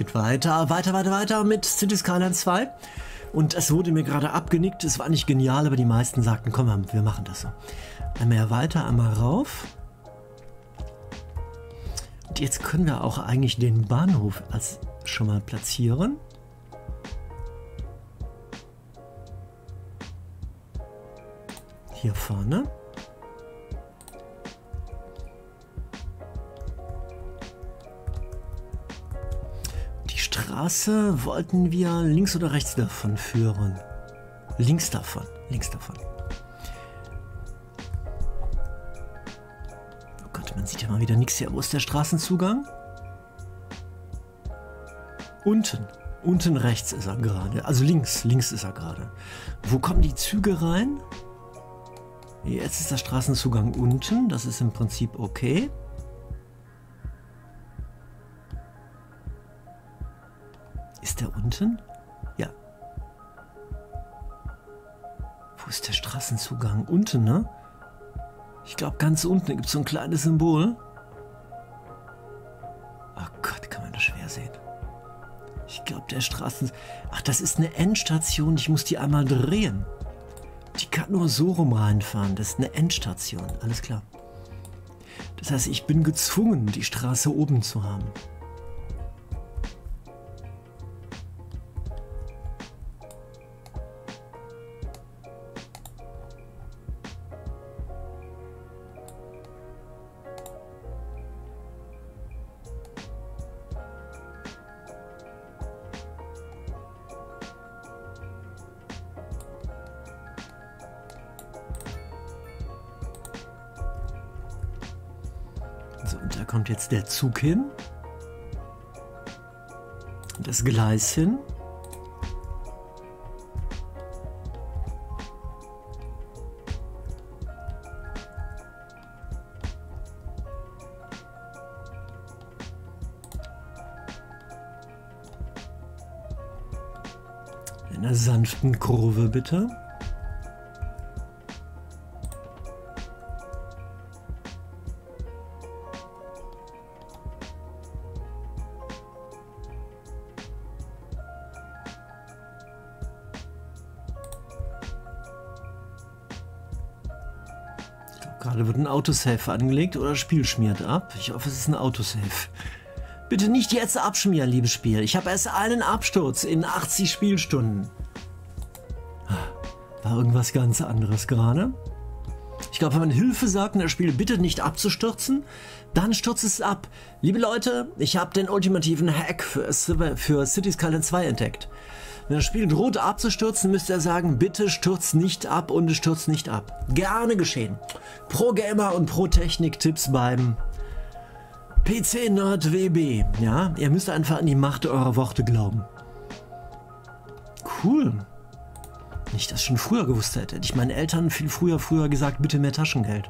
geht weiter mit Cities Skylines 2. Und es wurde mir gerade abgenickt. Es war nicht genial, aber die meisten sagten, komm, wir machen das so. Einmal weiter, einmal rauf. Und jetzt können wir auch eigentlich den Bahnhof als schon mal platzieren. Hier vorne. Die Straße wollten wir links oder rechts davon führen. Links davon. Oh Gott, man sieht ja mal wieder nichts hier. Wo ist der Straßenzugang? Unten rechts ist er gerade. Also links ist er gerade. Wo kommen die Züge rein? Jetzt ist der Straßenzugang unten, das ist im Prinzip okay. Ist der unten? Ja. Wo ist der Straßenzugang? Unten, ne? Ich glaube, ganz unten gibt es so ein kleines Symbol. Oh Gott, kann man das schwer sehen. Ich glaube, der Straßenzugang... Ach, das ist eine Endstation, ich muss die einmal drehen. Die kann nur so rum reinfahren. Das ist eine Endstation. Alles klar. Das heißt, ich bin gezwungen, die Straße oben zu haben. Und da kommt jetzt der Zug hin, das Gleis hin. In einer sanften Kurve bitte. Gerade wird ein Autosave angelegt oder Spiel schmiert ab. Ich hoffe, es ist ein Autosave. Bitte nicht jetzt abschmieren, liebes Spiel. Ich habe erst einen Absturz in 80 Spielstunden. War irgendwas ganz anderes gerade. Ich glaube, wenn man Hilfe sagt und das Spiel bitte nicht abzustürzen, dann stürzt es ab. Liebe Leute, ich habe den ultimativen Hack für Cities Skylines 2 entdeckt. Wenn das Spiel droht abzustürzen, müsst ihr sagen, bitte stürzt nicht ab und es stürzt nicht ab. Gerne geschehen. Pro Gamer und Pro Technik-Tipps beim PC-Nerd WB. Ja, ihr müsst einfach an die Macht eurer Worte glauben. Cool. Wenn ich das schon früher gewusst hätte, hätte ich meinen Eltern viel früher gesagt, bitte mehr Taschengeld.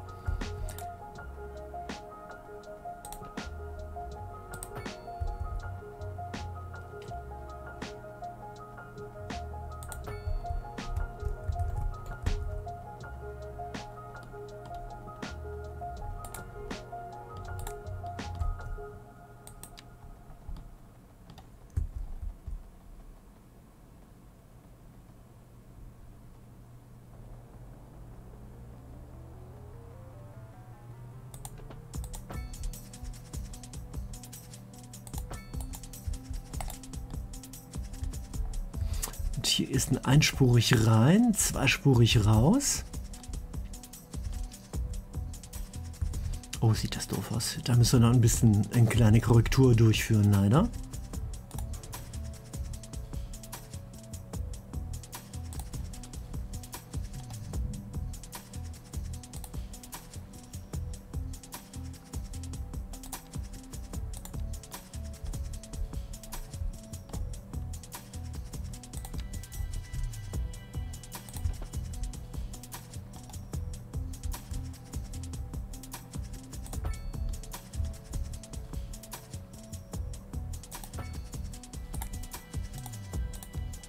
Hier ist ein einspurig rein, zweispurig raus. Oh, sieht das doof aus. Da müssen wir noch ein bisschen eine kleine Korrektur durchführen, leider.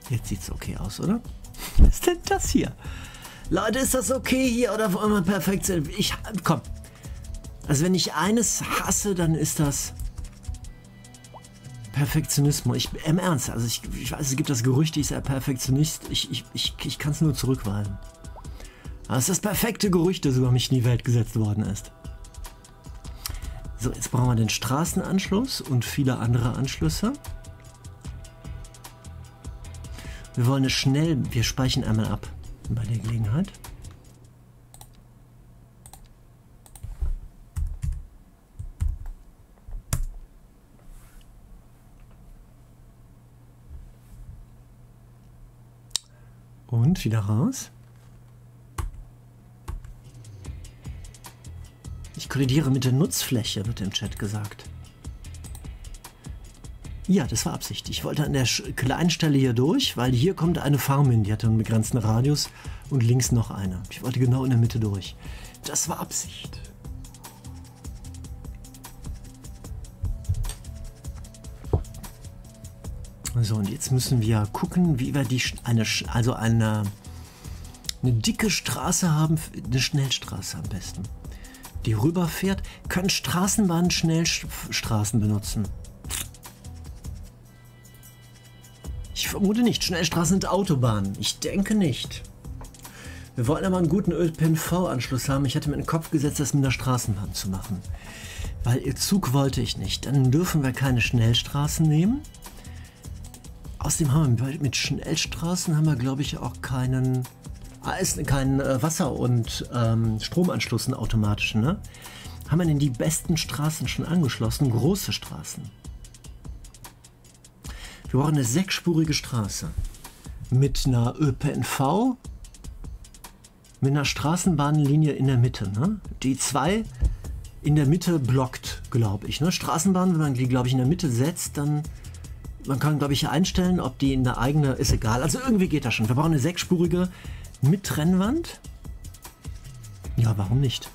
Jetzt sieht es okay aus, oder? Was ist denn das hier? Leute, ist das okay hier oder wollen wir perfekt sein? Komm. Also wenn ich eines hasse, dann ist das Perfektionismus. Im Ernst, also ich weiß, es gibt das Gerücht, ich sei Perfektionist. Ich kann es nur zurückweisen. Das ist das perfekte Gerücht, das über mich in die Welt gesetzt worden ist. So, jetzt brauchen wir den Straßenanschluss und viele andere Anschlüsse. Wir wollen es schnell, wir speichern einmal ab bei der Gelegenheit. Und wieder raus. Ich kollidiere mit der Nutzfläche, wird im Chat gesagt. Ja, das war Absicht. Ich wollte an der kleinen Stelle hier durch, weil hier kommt eine Farm hin, die hat einen begrenzten Radius und links noch eine. Ich wollte genau in der Mitte durch. Das war Absicht. So, und jetzt müssen wir gucken, wie wir eine dicke Straße haben, eine Schnellstraße am besten, die rüberfährt. Können Straßenbahnen Schnellstraßen benutzen? Ich vermute nicht. Schnellstraßen sind Autobahnen. Ich denke nicht. Wir wollten aber einen guten ÖPNV-Anschluss haben. Ich hatte mir in den Kopf gesetzt, das mit einer Straßenbahn zu machen. Weil ihr Zug wollte ich nicht. Dann dürfen wir keine Schnellstraßen nehmen. Außerdem haben wir mit Schnellstraßen haben wir, glaube ich, auch keinen Wasser- und Stromanschluss, einen automatischen, ne? Haben wir denn die besten Straßen schon angeschlossen? Große Straßen. Wir brauchen eine sechsspurige Straße mit einer ÖPNV, mit einer Straßenbahnlinie in der Mitte, ne? Die zwei in der Mitte blockt, glaube ich, ne? Straßenbahn, wenn man die, glaube ich, in der Mitte setzt, dann... Man kann, glaube ich, einstellen, ob die in der eigene... Ist egal. Also irgendwie geht das schon. Wir brauchen eine sechsspurige mit Trennwand. Ja, warum nicht?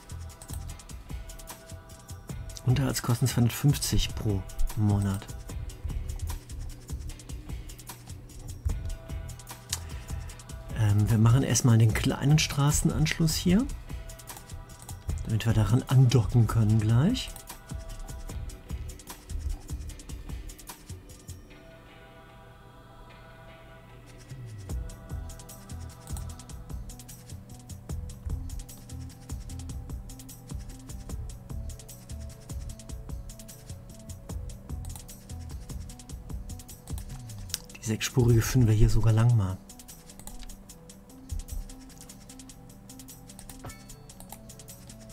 Unterhaltskosten 250 pro Monat. Wir machen erstmal den kleinen Straßenanschluss hier. Damit wir daran andocken können gleich. Sechsspurige finden wir hier sogar lang mal.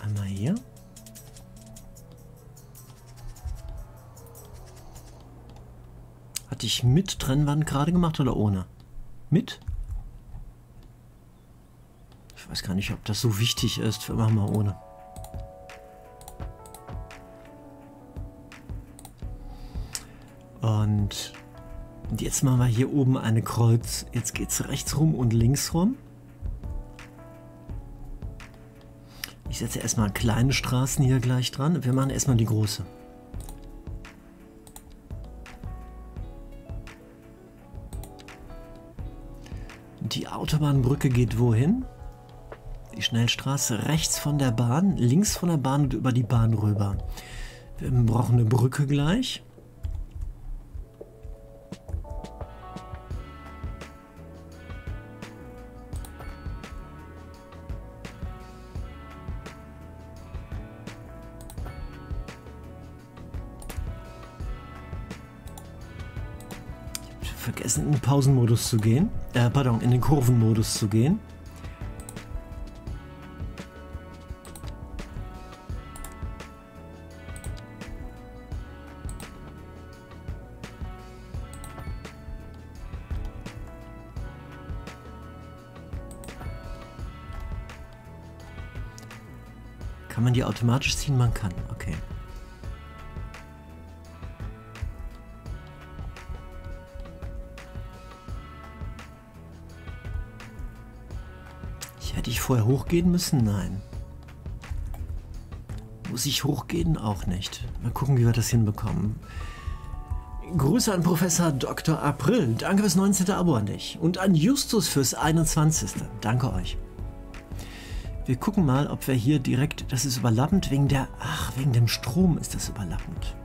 Einmal hier. Hatte ich mit Trennwand gerade gemacht oder ohne? Mit? Ich weiß gar nicht, ob das so wichtig ist. Wir machen mal ohne. Und... jetzt machen wir hier oben eine Kreuz. Jetzt geht es rechts rum und links rum. Ich setze erstmal kleine Straßen hier gleich dran. Wir machen erstmal die große. Die Autobahnbrücke geht wohin? Die Schnellstraße rechts von der Bahn, links von der Bahn und über die Bahn rüber. Wir brauchen eine Brücke gleich. In den Pausenmodus zu gehen. Pardon, in den Kurvenmodus zu gehen. Kann man die automatisch ziehen? Man kann. Okay. Vorher hochgehen müssen? Nein. Muss ich hochgehen? Auch nicht. Mal gucken, wie wir das hinbekommen. Grüße an Professor Dr. April. Danke fürs 19. Abo an dich. Und an Justus fürs 21. Danke euch. Wir gucken mal, ob wir hier direkt... Das ist überlappend wegen der... Ach, wegen dem Strom ist das überlappend.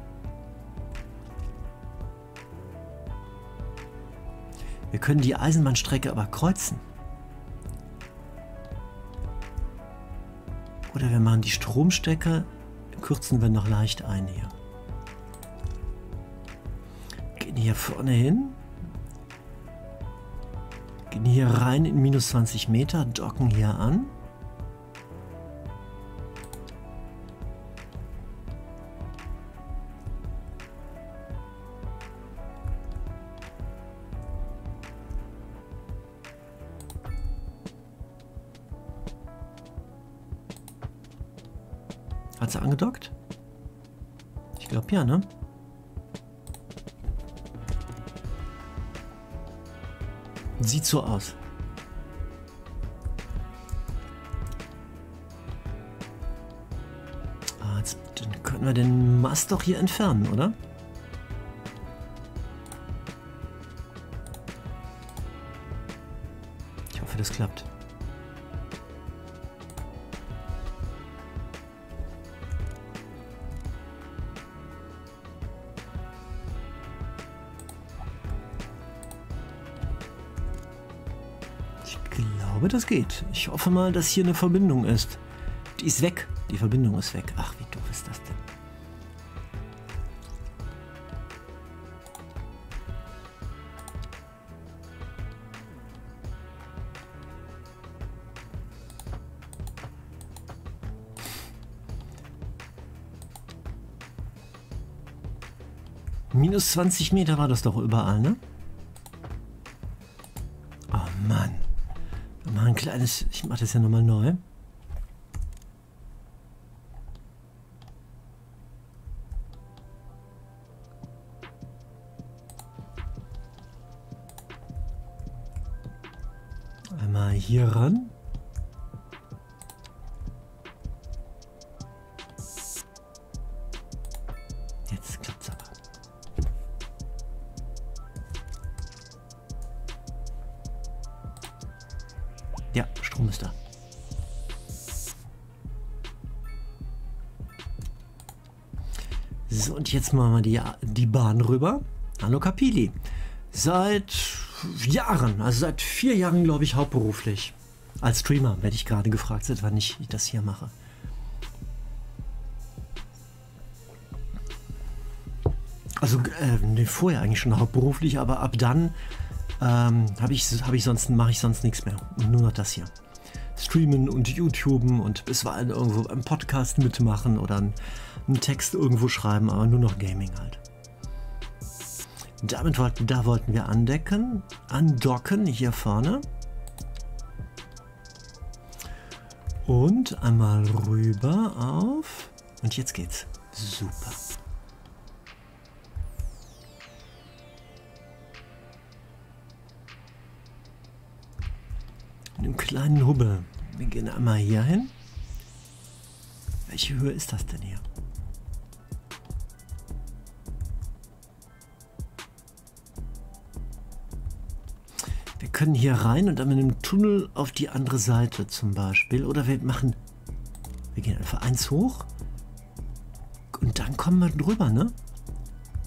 Wir können die Eisenbahnstrecke aber kreuzen. Oder wir machen die Stromstrecke, kürzen wir noch leicht ein hier. Gehen hier vorne hin. Gehen hier rein in minus 20 Meter, docken hier an. Hat sie angedockt? Ich glaube ja, ne? Sieht so aus. Ah, jetzt, dann können wir den Mast doch hier entfernen, oder? Ich hoffe, das klappt. Das geht. Ich hoffe mal, dass hier eine Verbindung ist. Die ist weg. Die Verbindung ist weg. Ach, wie doof ist das denn? Minus 20 Meter war das doch überall, ne? Ich mache das ja nochmal neu. Einmal hier ran. Jetzt klappt's aber. Ja, Strom ist da. So, und jetzt machen wir die Bahn rüber. Hallo Kapili. Seit Jahren, also seit 4 Jahren, glaube ich, hauptberuflich. Als Streamer werde ich gerade gefragt, seit wann ich das hier mache. Also, nee, vorher eigentlich schon hauptberuflich, aber ab dann... mache ich sonst nichts mehr. Nur noch das hier. Streamen und YouTuben und bisweilen irgendwo einen Podcast mitmachen oder einen Text irgendwo schreiben, aber nur noch Gaming halt. Damit wollten wir andocken hier vorne. Und einmal rüber auf. Und jetzt geht's. Super. Einem kleinen Hubbel. Wir gehen einmal hier hin. Welche Höhe ist das denn hier? Wir können hier rein und dann mit einem Tunnel auf die andere Seite zum Beispiel. Oder wir gehen einfach 1 hoch und dann kommen wir drüber, ne?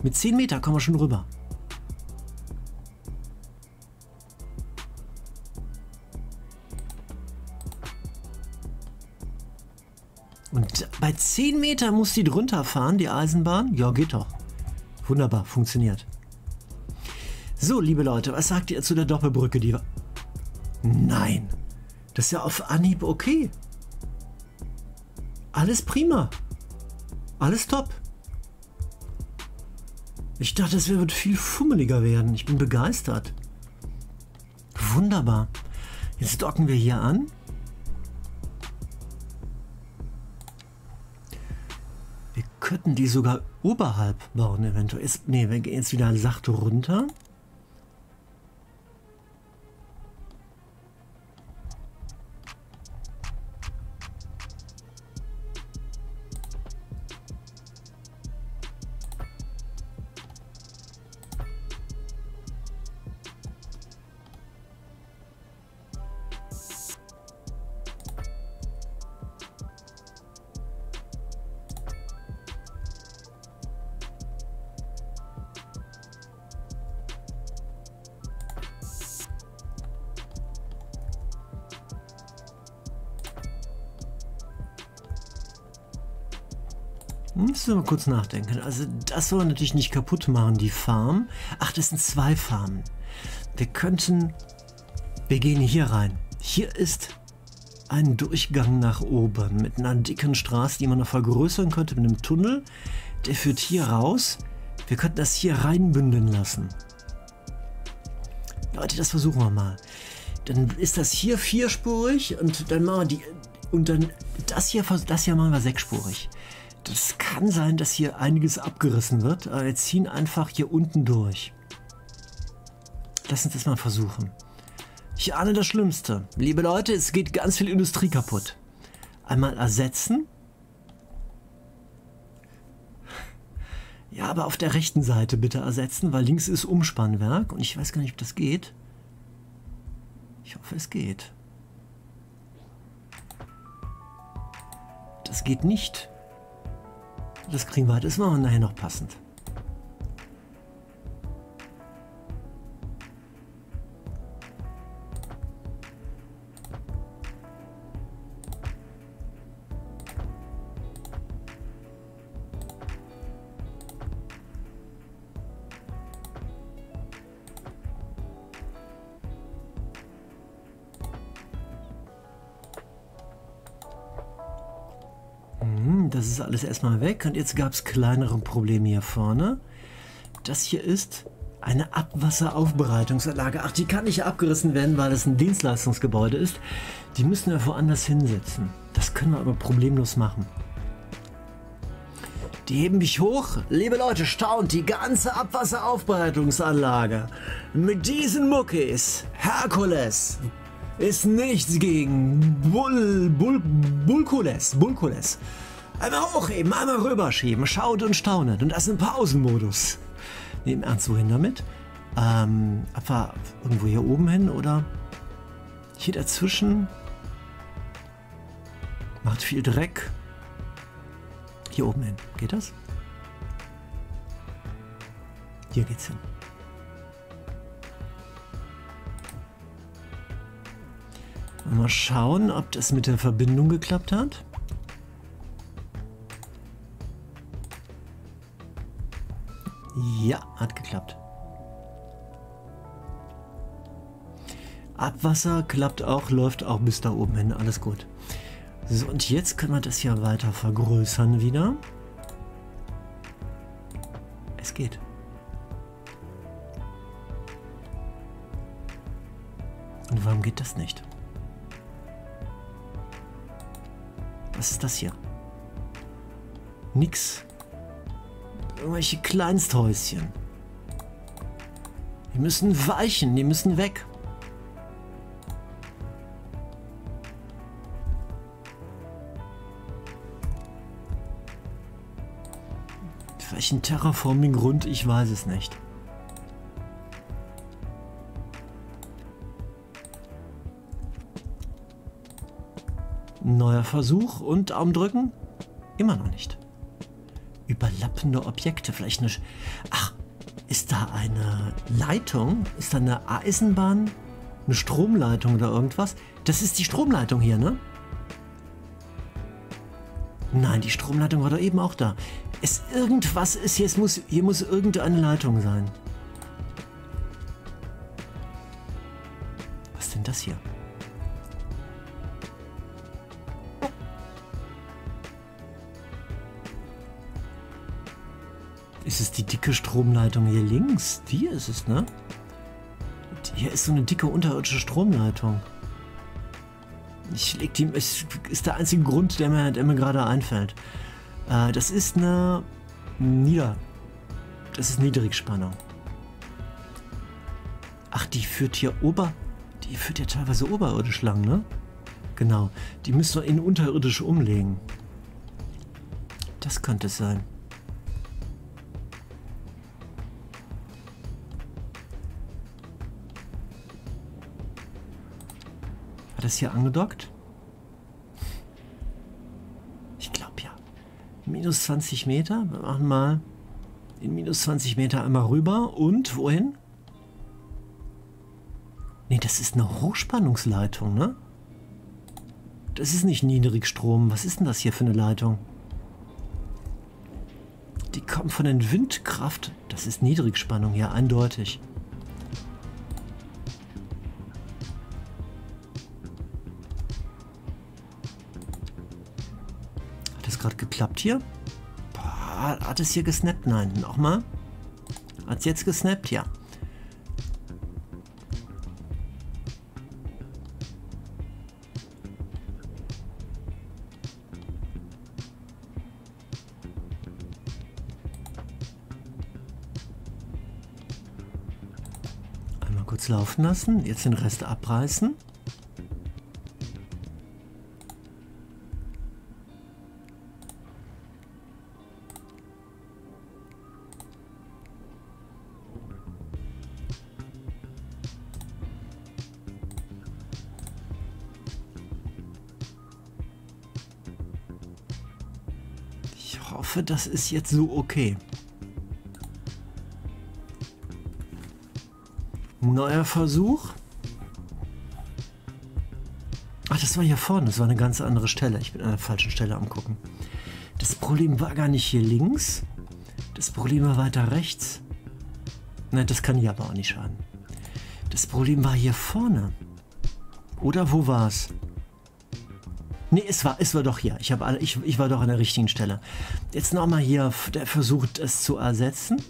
Mit 10 Meter kommen wir schon rüber. Und bei 10 Meter muss die drunter fahren, die Eisenbahn. Ja, geht doch. Wunderbar, funktioniert. So, liebe Leute, was sagt ihr zu der Doppelbrücke? Nein, das ist ja auf Anhieb okay. Alles prima. Alles top. Ich dachte, es wird viel fummeliger werden. Ich bin begeistert. Wunderbar. Jetzt docken wir hier an. Könnten die sogar oberhalb bauen eventuell. Ne, wir gehen jetzt wieder sachte runter. Müssen wir mal kurz nachdenken. Also das soll man natürlich nicht kaputt machen, die Farm. Ach, das sind zwei Farmen. Wir könnten... Wir gehen hier rein. Hier ist ein Durchgang nach oben mit einer dicken Straße, die man noch vergrößern könnte mit einem Tunnel. Der führt hier raus. Wir könnten das hier reinbündeln lassen. Leute, das versuchen wir mal. Dann ist das hier vierspurig und dann machen wir die... Und dann das hier machen wir sechsspurig. Das kann sein, dass hier einiges abgerissen wird. Aber wir ziehen einfach hier unten durch. Lass uns das mal versuchen. Ich ahne das Schlimmste. Liebe Leute, es geht ganz viel Industrie kaputt. Einmal ersetzen. Ja, aber auf der rechten Seite bitte ersetzen, weil links ist Umspannwerk. Und ich weiß gar nicht, ob das geht. Ich hoffe, es geht. Das geht nicht. Das kriegen wir halt. Das machen wir nachher noch passend. Das ist alles erstmal weg und jetzt gab es kleinere Probleme hier vorne. Das hier ist eine Abwasseraufbereitungsanlage. Ach, die kann nicht abgerissen werden, weil das ein Dienstleistungsgebäude ist. Die müssen wir woanders hinsetzen. Das können wir aber problemlos machen. Die heben mich hoch. Liebe Leute, staunt die ganze Abwasseraufbereitungsanlage. Mit diesen Muckis, Herkules, ist nichts gegen Bulkules. Einmal hochheben, einmal rüberschieben, schaut und staunet. Und das ist ein Pausenmodus. Nehmen ernst, wohin damit? Einfach irgendwo hier oben hin oder hier dazwischen. Macht viel Dreck. Hier oben hin. Geht das? Hier geht's hin. Mal schauen, ob das mit der Verbindung geklappt hat. Ja, hat geklappt. Abwasser klappt auch, läuft auch bis da oben hin. Alles gut. So, und jetzt können wir das hier weiter vergrößern wieder. Es geht. Und warum geht das nicht? Was ist das hier? Nix. Irgendwelche Kleinsthäuschen. Die müssen weichen, die müssen weg. Welchen Terraforming-Grund, ich weiß es nicht. Neuer Versuch und Daumen drücken? Immer noch nicht. Überlappende Objekte, vielleicht eine... Ach, ist da eine Leitung? Ist da eine Eisenbahn? Eine Stromleitung oder irgendwas? Das ist die Stromleitung hier, ne? Nein, die Stromleitung war doch eben auch da. Es irgendwas ist hier, hier muss irgendeine Leitung sein. Was ist denn das hier? Ist es die dicke Stromleitung hier links? Die ist es, ne? Hier ist so eine dicke unterirdische Stromleitung. Ich leg die... Es ist der einzige Grund, der mir gerade einfällt. Das ist eine... Das ist Niedrigspannung. Ach, die führt hier Die führt ja teilweise oberirdisch lang, ne? Genau. Die müssen wir in unterirdisch umlegen. Das könnte es sein. Das hier angedockt? Ich glaube ja. Minus 20 Meter. Wir machen mal in minus 20 Meter einmal rüber. Und wohin? Ne, das ist eine Hochspannungsleitung, ne? Das ist nicht Niedrigstrom. Was ist denn das hier für eine Leitung? Die kommen von den Windkraft. Das ist Niedrigspannung, ja, eindeutig. Hat das gerade geklappt hier? Boah, hat es hier gesnappt? Nein, nochmal. Hat es jetzt gesnappt? Ja. Kurz laufen lassen, jetzt den Rest abreißen. Ich hoffe, das ist jetzt so okay. Neuer Versuch. Ach, das war hier vorne. Das war eine ganz andere Stelle. Ich bin an der falschen Stelle am gucken. Das Problem war gar nicht hier links. Das Problem war weiter rechts. Nein, das kann hier aber auch nicht schaden. Das Problem war hier vorne. Oder wo war's? Nee, es war doch hier. Ich war doch an der richtigen Stelle. Jetzt nochmal hier der Versuch, es zu ersetzen.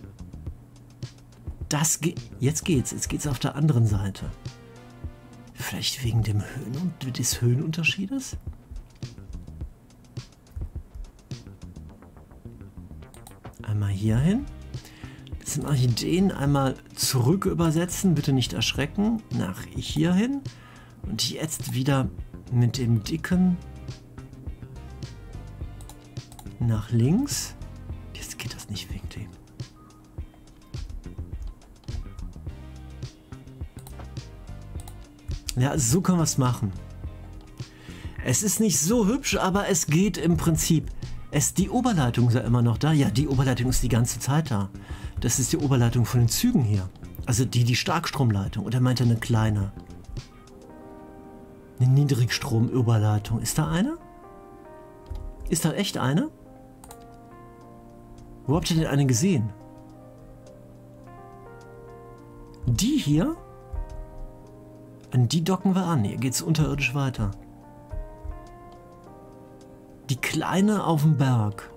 Das geht. Jetzt geht's auf der anderen Seite. Vielleicht wegen dem des Höhenunterschiedes? Einmal hier hin. Das sind Orchideen. Einmal zurück übersetzen. Bitte nicht erschrecken. Nach hier hin. Und jetzt wieder mit dem dicken nach links. Jetzt geht das nicht wegen dem. Ja, so können wir es machen. Es ist nicht so hübsch, aber es geht im Prinzip. Die Oberleitung ist ja immer noch da. Ja, die Oberleitung ist die ganze Zeit da. Das ist die Oberleitung von den Zügen hier. Also die Starkstromleitung. Und er meinte eine kleine. Eine Niedrigstromüberleitung. Ist da eine? Ist da echt eine? Wo habt ihr denn eine gesehen? Die hier? An die docken wir an. Hier geht es unterirdisch weiter. Die kleine auf dem Berg.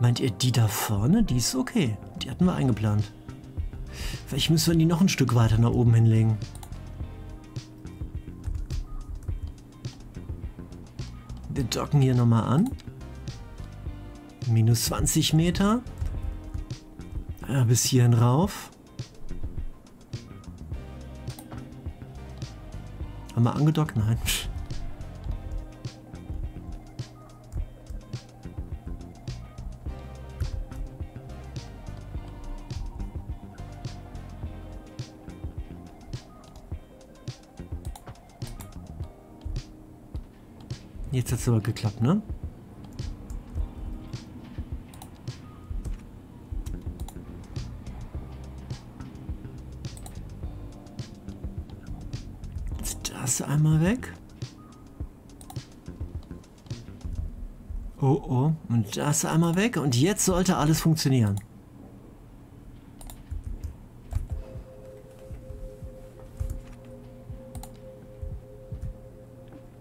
Meint ihr die da vorne? Die ist okay. Die hatten wir eingeplant. Vielleicht müssen wir die noch ein Stück weiter nach oben hinlegen. Wir docken hier nochmal an. Minus 20 Meter. Ja, bis hierhin rauf. Haben wir angedockt? Nein. Jetzt hat es aber geklappt, ne? Einmal weg. Oh oh. Und das einmal weg. Und jetzt sollte alles funktionieren.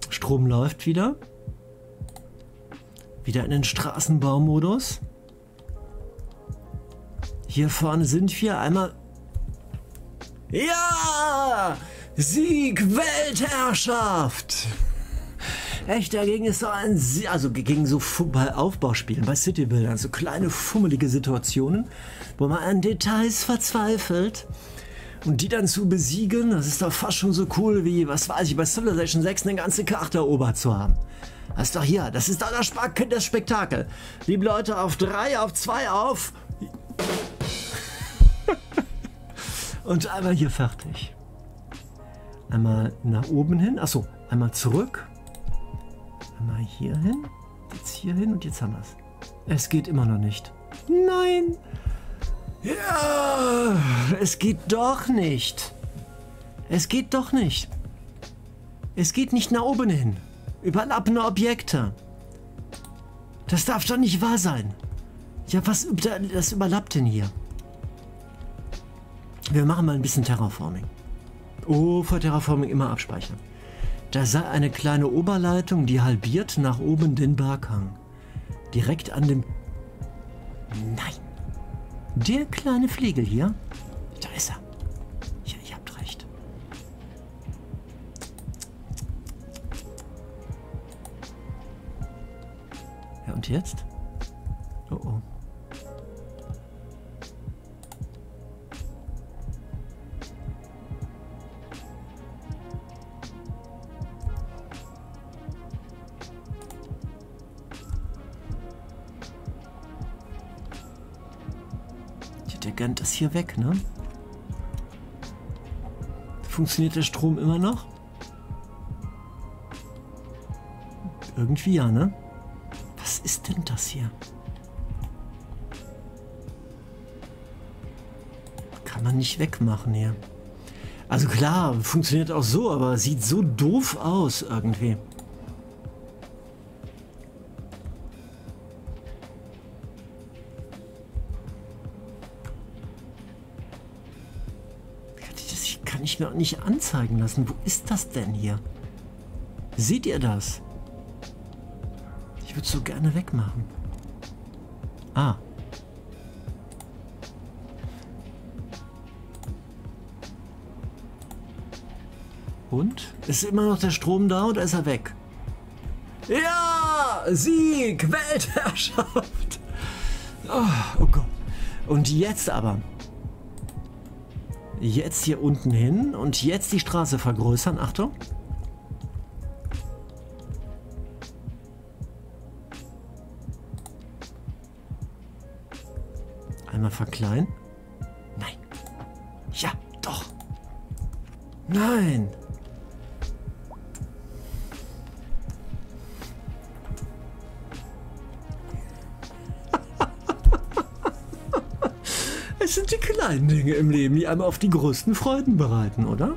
Strom läuft wieder. Wieder in den Straßenbaumodus. Hier vorne sind wir. Einmal. Ja! Sieg, Weltherrschaft! Echt, dagegen ist so ein... Also gegen so bei Aufbauspielen, bei Citybuildern, so kleine fummelige Situationen, wo man an Details verzweifelt und die dann zu besiegen, das ist doch fast schon so cool wie, was weiß ich, bei Civilization 6 eine ganze Karte erobert zu haben. Das ist doch hier, das ist doch das Spektakel. Liebe Leute, auf 3, auf 2, auf... und einmal hier fertig. Einmal nach oben hin, achso, einmal zurück, einmal hier hin, jetzt hier hin und jetzt haben wir es. Es geht immer noch nicht. Nein! Ja! Es geht doch nicht! Es geht doch nicht! Es geht nicht nach oben hin! Überlappende Objekte! Das darf doch nicht wahr sein. Ja, was das überlappt denn hier? Wir machen mal ein bisschen Terraforming. Oh, vor Terraforming immer abspeichern. Da sei eine kleine Oberleitung, die halbiert nach oben den Berghang. Direkt an dem... Nein. Der kleine Flegel hier. Da ist er. Ja, ihr habt recht. Ja, und jetzt? Oh, oh. Gönnt das hier weg, ne? Funktioniert der Strom immer noch? Irgendwie ja, ne? Was ist denn das hier? Kann man nicht wegmachen hier. Also klar, funktioniert auch so, aber sieht so doof aus irgendwie. Mir auch nicht anzeigen lassen. Wo ist das denn hier? Seht ihr das? Ich würde es so gerne wegmachen. Ah. Und? Ist immer noch der Strom da oder ist er weg? Ja! Sieg! Weltherrschaft! Oh, oh Gott. Und jetzt aber... Jetzt hier unten hin und jetzt die Straße vergrößern. Achtung. Einmal verkleinern. Nein. Ja, doch. Nein. Das sind die kleinen Dinge im Leben, die einem auf die größten Freuden bereiten, oder?